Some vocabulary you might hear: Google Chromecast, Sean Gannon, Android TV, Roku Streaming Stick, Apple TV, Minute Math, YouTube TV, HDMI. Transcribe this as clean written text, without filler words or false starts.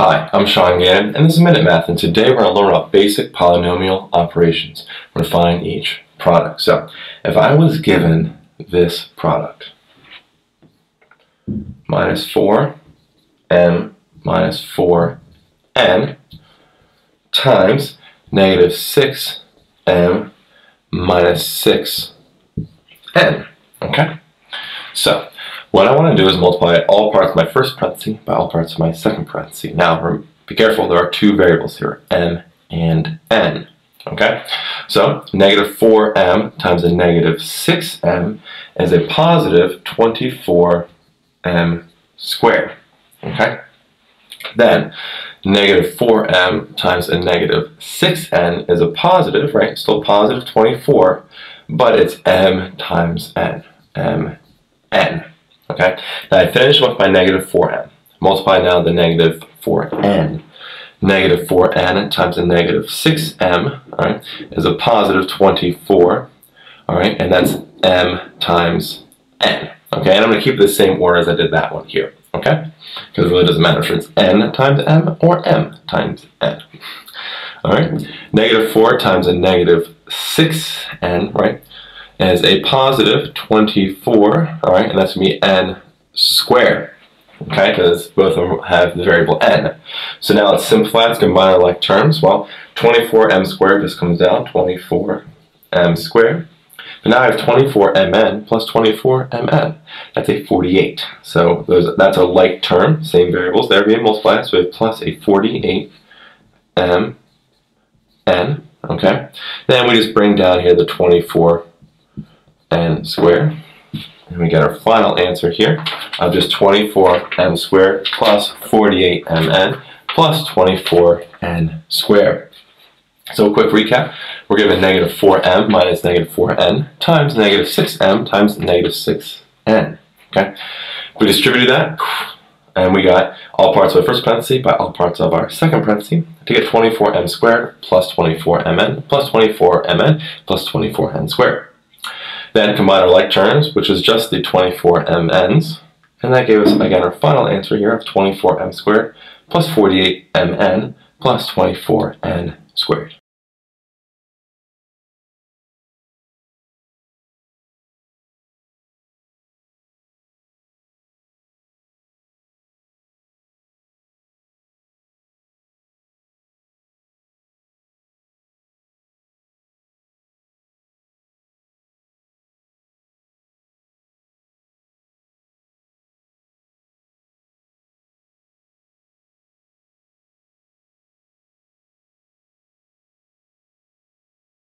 Hi, I'm Sean Gannon, and this is Minute Math, and today we're going to learn about basic polynomial operations. We're going to find each product. So, if I was given this product, minus 4m times negative 6m minus 6n, okay? So, what I want to do is multiply all parts of my first parenthesis by all parts of my second parenthesis. Now, be careful, there are two variables here, m and n, okay? So, negative 4m times a negative 6m is a positive 24m squared, okay? Then, negative 4m times a negative 6n is a positive, right? Still positive 24, but it's m times n, m, n. Okay, now I finished with my negative 4m. Multiply now the negative 4n. Negative 4n times the negative 6m, all right, is a positive 24, all right, and that's m times n. Okay, and I'm going to keep the same order as I did that one here, okay, because it really doesn't matter if it's n times m or m times n. All right, negative 4 times a negative 6n, right, is a positive 24, all right, and that's going to be n squared, okay, because both of them have the variable n. So now let's simplify, let's combine our like terms. Well, 24m squared just comes down, 24m squared. But now I have 24mn plus 24mn. That's a 48. So that's a like term, same variables, they're being multiplied, so we have plus a 48mn, okay? Then we just bring down here the 24n squared, and we get our final answer here of just 24m squared plus 48mn plus 24n squared. So a quick recap, we're given negative 4m minus negative 4n times negative 6m times negative 6n. Okay, we distributed that, and we got all parts of our first parenthesis by all parts of our second parenthesis to get 24m squared plus 24mn plus 24mn plus 24n squared. Then combine our like terms, which is just the 24mn's, and that gave us, again, our final answer here of 24m squared plus 48mn plus 24n squared.